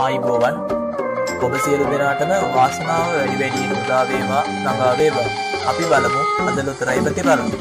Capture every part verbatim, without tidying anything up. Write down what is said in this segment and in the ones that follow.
ආයිබෝවන් ඔබ සියලු දෙනාටම වාසනාව වැඩි වැඩියෙන් උදා වේවා ළඟා වේවා අපි බලමු අද ලොතරැයි ප්‍රතිපරණ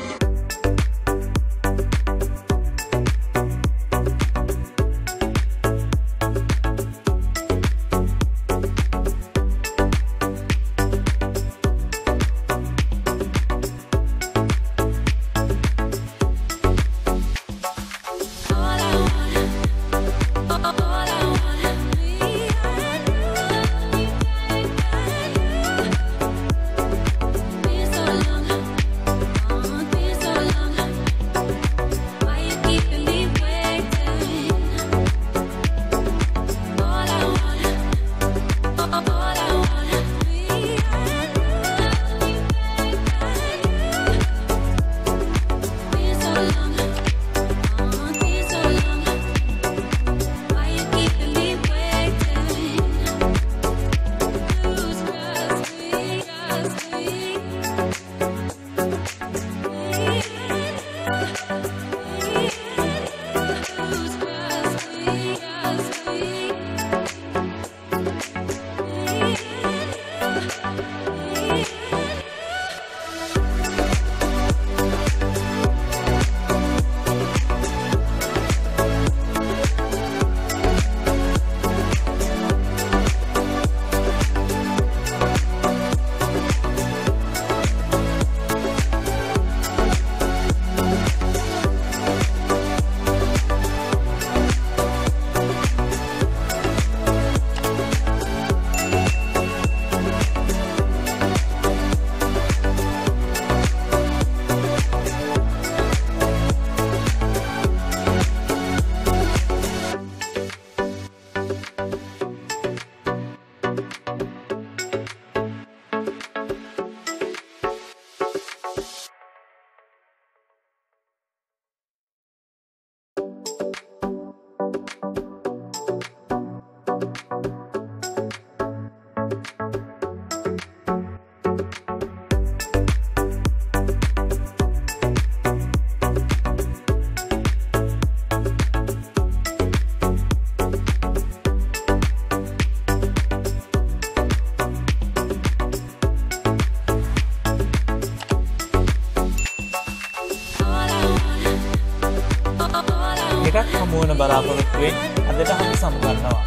මුවන බලාපොරොත්තුවෙන් අදට හමු සමු ගන්නවා.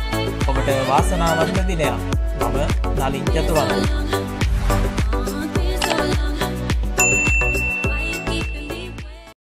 ඔබට වාසනාවන්ත දිනයක්. මම නලින් යතුවල.